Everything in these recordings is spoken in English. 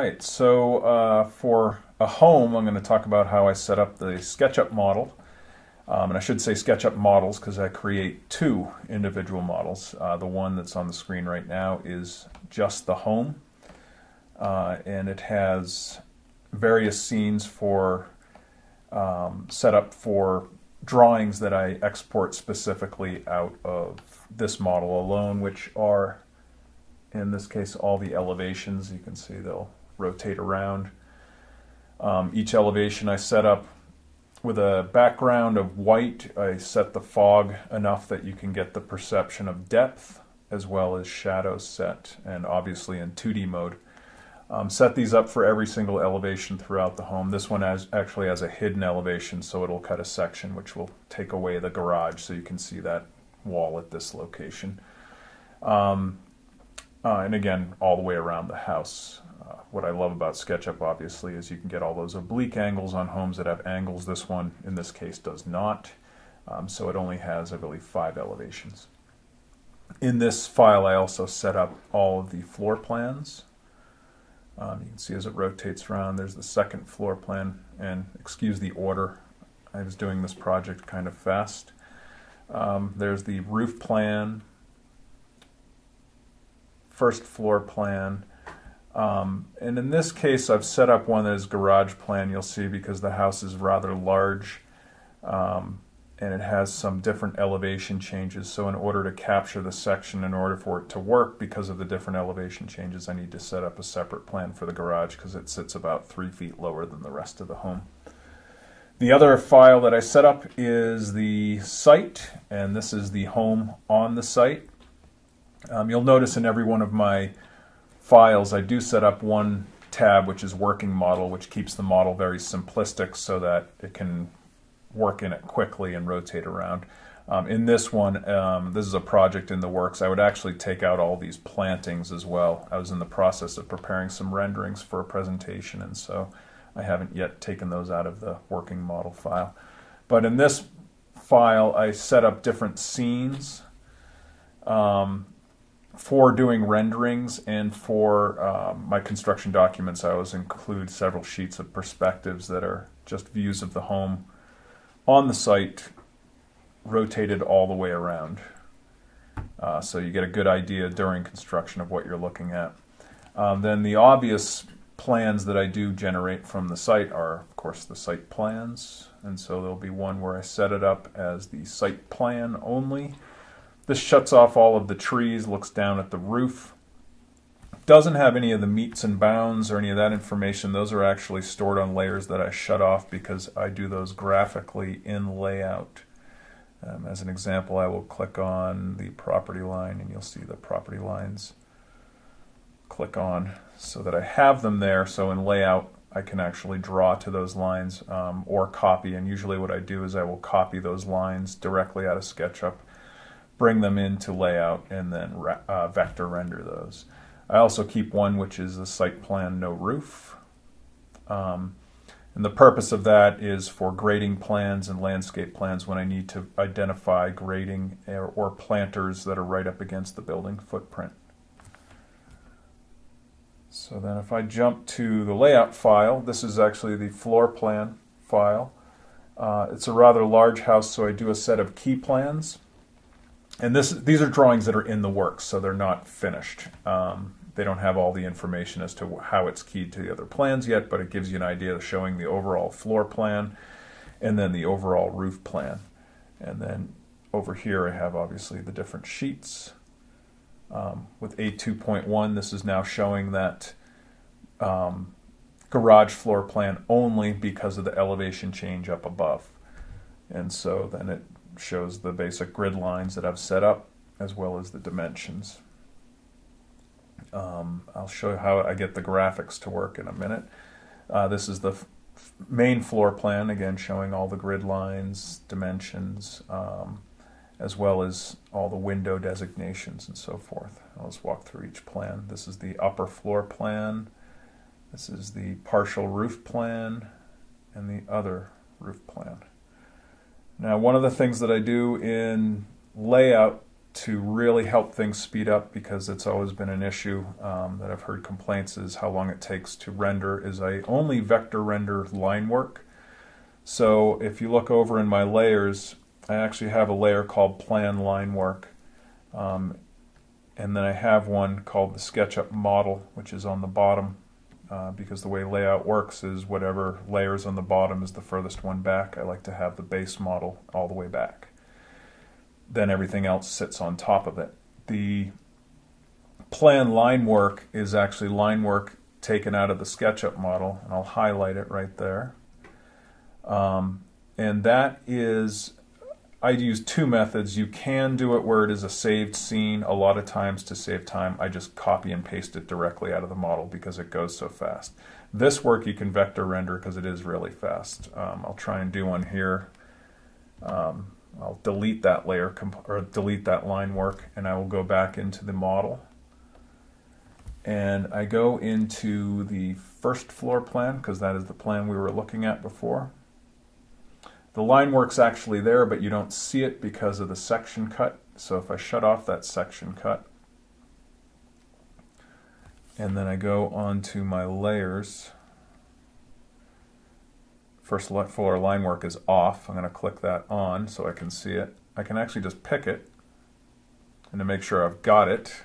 Alright, so for a home, I'm going to talk about how I set up the SketchUp model. And I should say SketchUp models because I create two individual models. The one that's on the screen right now is just the home. And it has various scenes for set up for drawings that I export specifically out of this model alone, which are, in this case, all the elevations. You can see they'll rotate around. Each elevation I set up with a background of white. I set the fog enough that you can get the perception of depth as well as shadow set, and obviously in 2D mode. Set these up for every single elevation throughout the home. This one actually has a hidden elevation, so it'll cut a section which will take away the garage, so you can see that wall at this location. And again, all the way around the house. What I love about SketchUp, obviously, is you can get all those oblique angles on homes that have angles. This one, in this case, does not. So it only has, I believe, 5 elevations. In this file, I also set up all of the floor plans. You can see as it rotates around, there's the second floor plan. And excuse the order. I was doing this project kind of fast. There's the roof plan, first floor plan, and in this case I've set up one that is garage plan, you'll see, because the house is rather large, and it has some different elevation changes. So in order to capture the section, in order for it to work because of the different elevation changes, I need to set up a separate plan for the garage because it sits about 3 feet lower than the rest of the home. The other file that I set up is the site, and this is the home on the site. You'll notice in every one of my files I do set up one tab which is working model, which keeps the model very simplistic so that it can work in it quickly and rotate around. In this one, this is a project in the works. I would actually take out all these plantings as well. I was in the process of preparing some renderings for a presentation, and so I haven't yet taken those out of the working model file. But in this file I set up different scenes for doing renderings, and for my construction documents I always include several sheets of perspectives that are just views of the home on the site rotated all the way around, so you get a good idea during construction of what you're looking at. Then the obvious plans that I do generate from the site are of course the site plans, and so there'll be one where I set it up as the site plan only. This shuts off all of the trees, looks down at the roof. Doesn't have any of the meets and bounds or any of that information. Those are actually stored on layers that I shut off because I do those graphically in Layout. As an example, I will click on the property line, and you'll see the property lines click on so that I have them there. So in Layout, I can actually draw to those lines or copy. And usually what I do is I will copy those lines directly out of SketchUp, bring them into Layout, and then vector render those. I also keep one which is the site plan no roof. And the purpose of that is for grading plans and landscape plans when I need to identify grading or planters that are right up against the building footprint. So then if I jump to the Layout file, this is actually the floor plan file. It's a rather large house, so I do a set of key plans. And these are drawings that are in the works, so they're not finished. They don't have all the information as to how it's keyed to the other plans yet, but it gives you an idea of showing the overall floor plan and then the overall roof plan. And then over here I have obviously the different sheets. With A2.1, this is now showing that garage floor plan only because of the elevation change up above. And so then it shows the basic grid lines that I've set up as well as the dimensions. I'll show you how I get the graphics to work in a minute. This is the main floor plan, again showing all the grid lines, dimensions, as well as all the window designations and so forth. I'll just walk through each plan. This is the upper floor plan, this is the partial roof plan, and the other roof plan. Now, one of the things that I do in Layout to really help things speed up, because it's always been an issue that I've heard complaints is how long it takes to render, is I only vector render line work. So if you look over in my layers, I actually have a layer called Plan Line Work, and then I have one called the SketchUp Model, which is on the bottom, because the way layout works is whatever layers on the bottom is the furthest one back. I like to have the base model all the way back. Then everything else sits on top of it. The Plan Line Work is actually line work taken out of the SketchUp model, and I'll highlight it right there. And that is, I'd use two methods. You can do it where it is a saved scene. A lot of times, to save time, I just copy and paste it directly out of the model because it goes so fast. This work you can vector render because it is really fast. I'll try and do one here. I'll delete that layer, or delete that line work, and I will go back into the model. And I go into the first floor plan because that is the plan we were looking at before. The line work's actually there, but you don't see it because of the section cut. So if I shut off that section cut, and then I go on to my layers, first floor line work is off. I'm going to click that on so I can see it. I can actually just pick it, and to make sure I've got it,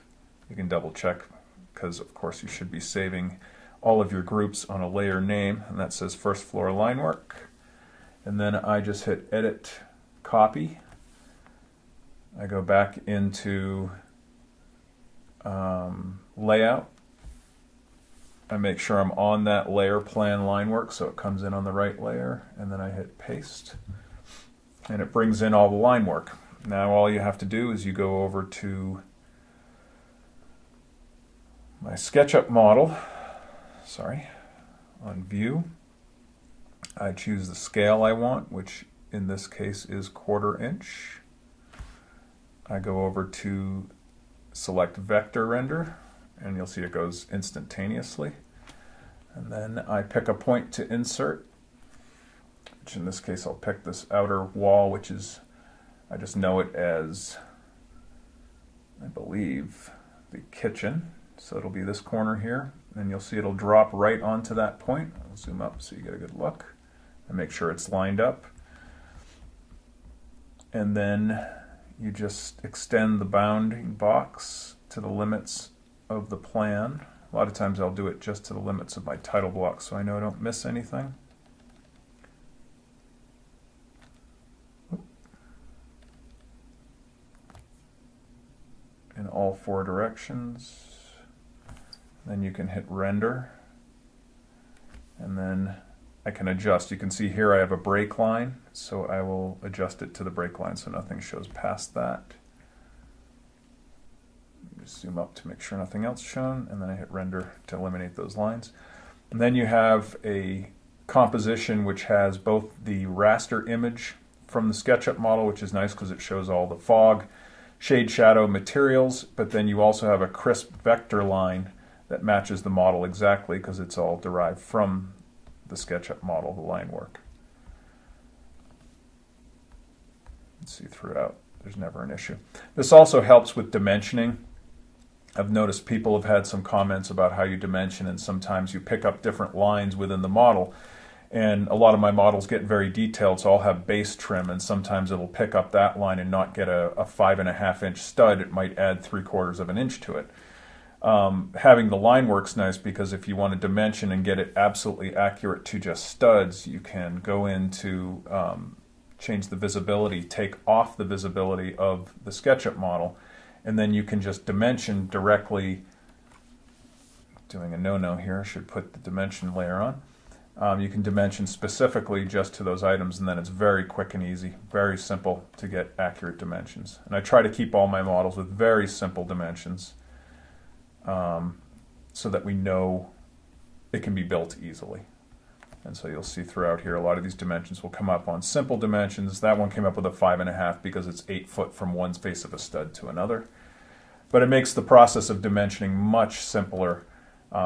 you can double check, because of course you should be saving all of your groups on a layer name, and that says first floor line work. And then I just hit edit, copy. I go back into layout. I make sure I'm on that layer Plan Line Work so it comes in on the right layer, and then I hit paste, and it brings in all the line work. Now all you have to do is you go over to my SketchUp model, sorry, on view. I choose the scale I want, which in this case is 1/4 inch. I go over to select vector render, and you'll see it goes instantaneously. And then I pick a point to insert, which in this case I'll pick this outer wall, which is, I just know it as, I believe, the kitchen. So it'll be this corner here, and you'll see it'll drop right onto that point. I'll zoom up so you get a good look, and make sure it's lined up. And then you just extend the bounding box to the limits of the plan. A lot of times I'll do it just to the limits of my title block so I know I don't miss anything. In all four directions. Then you can hit render, and then I can adjust. You can see here I have a break line, so I will adjust it to the break line so nothing shows past that. Just zoom up to make sure nothing else shown, and then I hit render to eliminate those lines. And then you have a composition which has both the raster image from the SketchUp model, which is nice because it shows all the fog, shade, shadow, materials, but then you also have a crisp vector line that matches the model exactly because it's all derived from the SketchUp model, the line work. Let's see throughout, there's never an issue. This also helps with dimensioning. I've noticed people have had some comments about how you dimension, and sometimes you pick up different lines within the model. And a lot of my models get very detailed, so I'll have base trim, and sometimes it'll pick up that line and not get a 5.5 inch stud. It might add 3/4 of an inch to it. Having the line work's nice because if you want to dimension and get it absolutely accurate to just studs, you can go into change the visibility, take off the visibility of the SketchUp model, and then you can just dimension directly. Doing a no-no here, I should put the dimension layer on. You can dimension specifically just to those items, and then it's very quick and easy, very simple to get accurate dimensions. And I try to keep all my models with very simple dimensions. So that we know it can be built easily. And so you'll see throughout here a lot of these dimensions will come up on simple dimensions. That one came up with a 5.5 because it's 8 foot from one face of a stud to another. But it makes the process of dimensioning much simpler.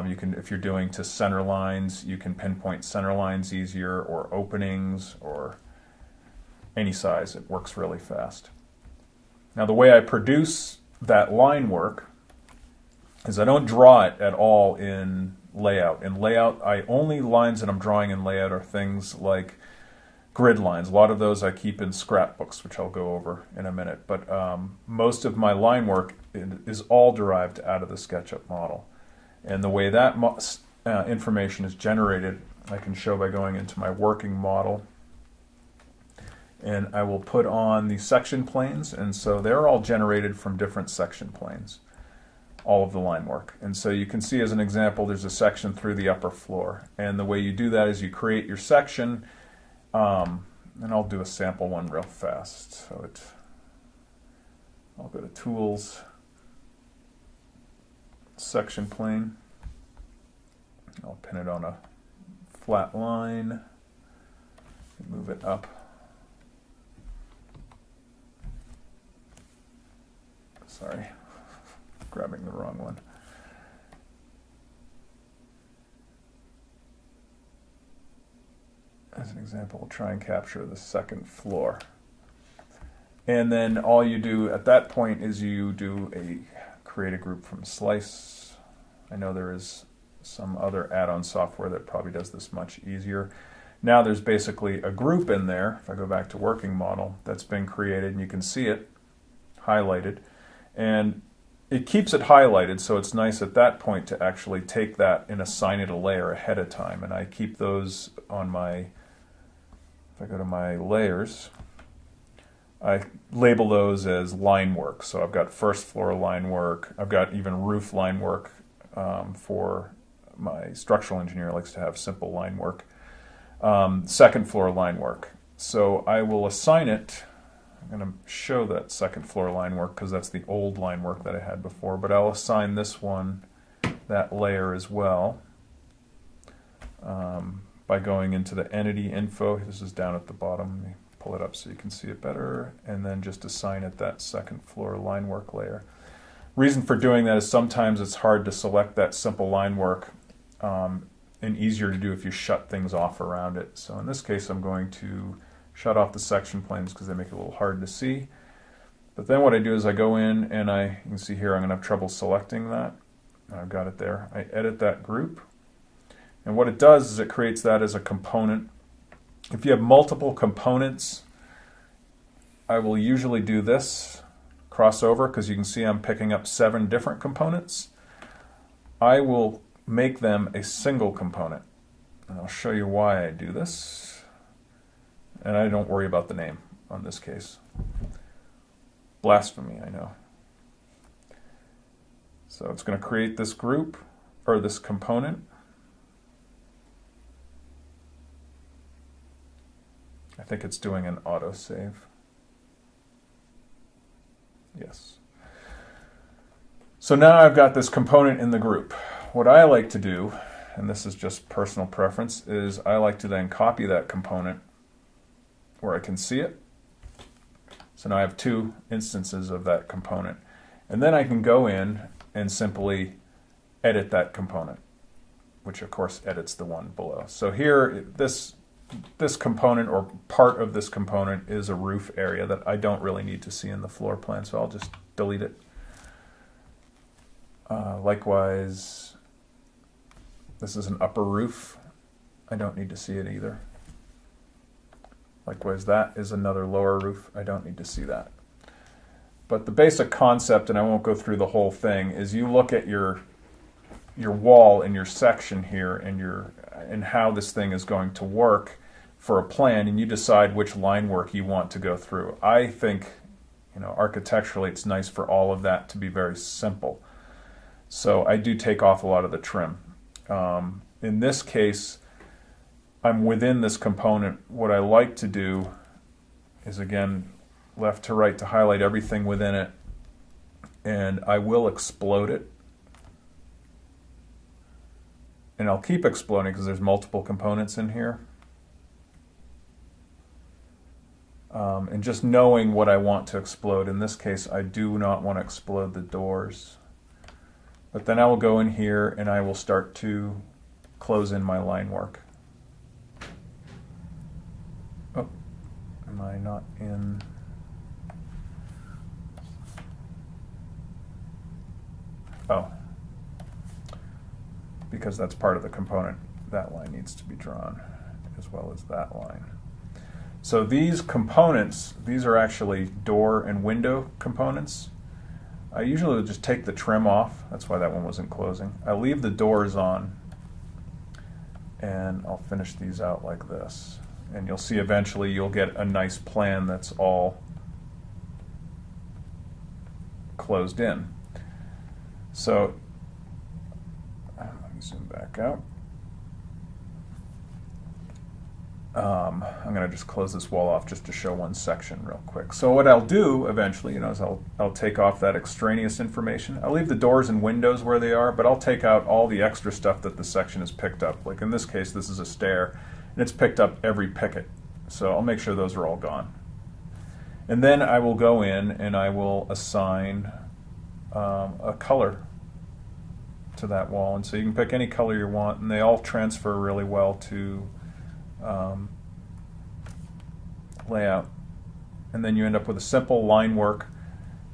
You can, if you're doing to center lines, you can pinpoint center lines easier, or openings, or any size. It works really fast. Now the way I produce that line work is I don't draw it at all in Layout. In Layout, I only lines that I'm drawing in Layout are things like grid lines. A lot of those I keep in scrapbooks, which I'll go over in a minute. But most of my line work is all derived out of the SketchUp model. And the way that information is generated, I can show by going into my working model. And I will put on the section planes, and so they're all generated from different section planes, all of the line work. And so you can see as an example, there's a section through the upper floor. And the way you do that is you create your section, and I'll do a sample one real fast. So I'll go to Tools, Section Plane. I'll pin it on a flat line, and move it up. Sorry, grabbing the wrong one. As an example, we'll try and capture the second floor. And then all you do at that point is you do create a group from slice. I know there is some other add-on software that probably does this much easier. Now there's basically a group in there, if I go back to working model, that's been created, and you can see it highlighted. And it keeps it highlighted, so it's nice at that point to actually take that and assign it a layer ahead of time. And I keep those on my, if I go to my layers, I label those as line work. So I've got first floor line work, I've got even roof line work for my structural engineer likes to have simple line work. Second floor line work. So I will assign it. I'm going to show that second floor line work because that's the old line work that I had before, but I'll assign this one, that layer as well, by going into the entity info. This is down at the bottom. Let me pull it up so you can see it better, and then just assign it that second floor line work layer. Reason for doing that is sometimes it's hard to select that simple line work and easier to do if you shut things off around it. So in this case, I'm going to shut off the section planes because they make it a little hard to see. But then what I do is I go in and you can see here I'm going to have trouble selecting that. I've got it there. I edit that group. And what it does is it creates that as a component. If you have multiple components, I will usually do this crossover because you can see I'm picking up 7 different components. I will make them a single component. And I'll show you why I do this. And I don't worry about the name on this case. Blasphemy, I know. So it's going to create this group, or this component. I think it's doing an autosave. Yes. So now I've got this component in the group. What I like to do, and this is just personal preference, is I like to then copy that component where I can see it. So now I have 2 instances of that component. And then I can go in and simply edit that component, which of course edits the one below. So here, this component or part of this component is a roof area that I don't really need to see in the floor plan, so I'll just delete it. Likewise, this is an upper roof. I don't need to see it either. Likewise, that is another lower roof. I don't need to see that. But the basic concept, and I won't go through the whole thing, is you look at your wall and your section here and how this thing is going to work for a plan, and you decide which line work you want to go through. I think, you know, architecturally it's nice for all of that to be very simple. So I do take off a lot of the trim. In this case, I'm within this component. What I like to do is, again, left to right to highlight everything within it, and I will explode it. And I'll keep exploding because there's multiple components in here. And just knowing what I want to explode. In this case, I do not want to explode the doors. But then I will go in here and I will start to close in my line work. Am I not in? Oh, because that's part of the component. That line needs to be drawn as well as that line. So these components, these are actually door and window components. I usually will just take the trim off. That's why that one wasn't closing. I leave the doors on, and I'll finish these out like this. And you'll see eventually you'll get a nice plan that's all closed in. So let me zoom back out. I'm going to just close this wall off just to show one section real quick. So what I'll do eventually, you know, is I'll take off that extraneous information. I'll leave the doors and windows where they are, but I'll take out all the extra stuff that the section has picked up. Like in this case, this is a stair, and it's picked up every picket. So I'll make sure those are all gone. And then I will go in and I will assign a color to that wall. And so you can pick any color you want, and they all transfer really well to layout, and then you end up with a simple line work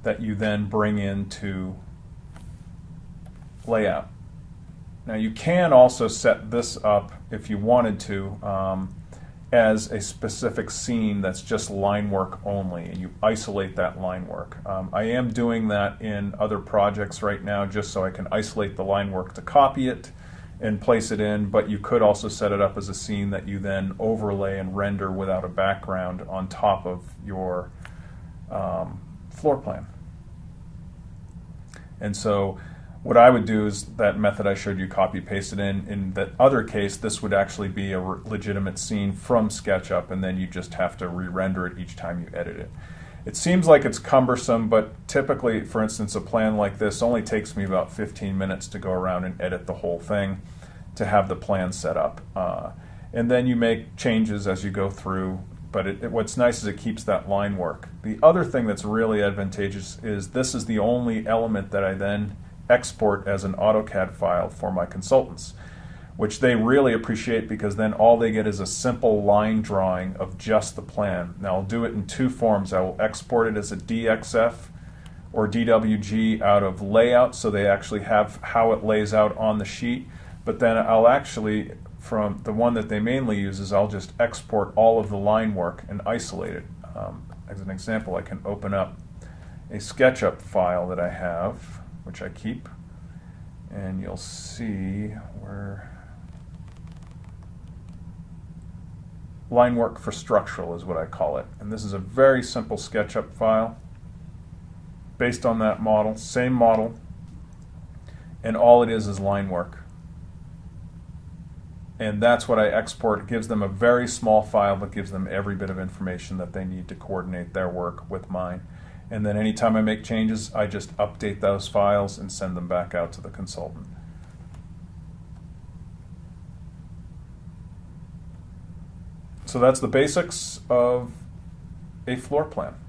that you then bring into layout. Now you can also set this up if you wanted to as a specific scene that's just line work only, and you isolate that line work. I am doing that in other projects right now just so I can isolate the line work to copy it and place it in, but you could also set it up as a scene that you then overlay and render without a background on top of your floor plan. And so what I would do is that method I showed you, copy paste it in. In that other case, this would actually be a legitimate scene from SketchUp, and then you just have to re-render it each time you edit it. It seems like it's cumbersome, but typically, for instance, a plan like this only takes me about 15 minutes to go around and edit the whole thing to have the plan set up. And then you make changes as you go through, but what's nice is it keeps that line work. The other thing that's really advantageous is this is the only element that I then export as an AutoCAD file for my consultants, which they really appreciate because then all they get is a simple line drawing of just the plan. Now I'll do it in two forms. I will export it as a DXF or DWG out of Layout, so they actually have how it lays out on the sheet, but then I'll actually, from the one that they mainly use, is I'll just export all of the line work and isolate it. As an example, I can open up a SketchUp file that I have, which I keep, and you'll see where line work for structural is what I call it. And this is a very simple SketchUp file based on that model, same model, and all it is line work. And that's what I export. It gives them a very small file, but gives them every bit of information that they need to coordinate their work with mine. And then anytime I make changes, I just update those files and send them back out to the consultant. So that's the basics of a floor plan.